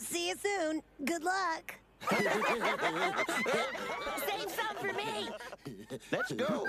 See you soon. Good luck. Save some for me. Let's go.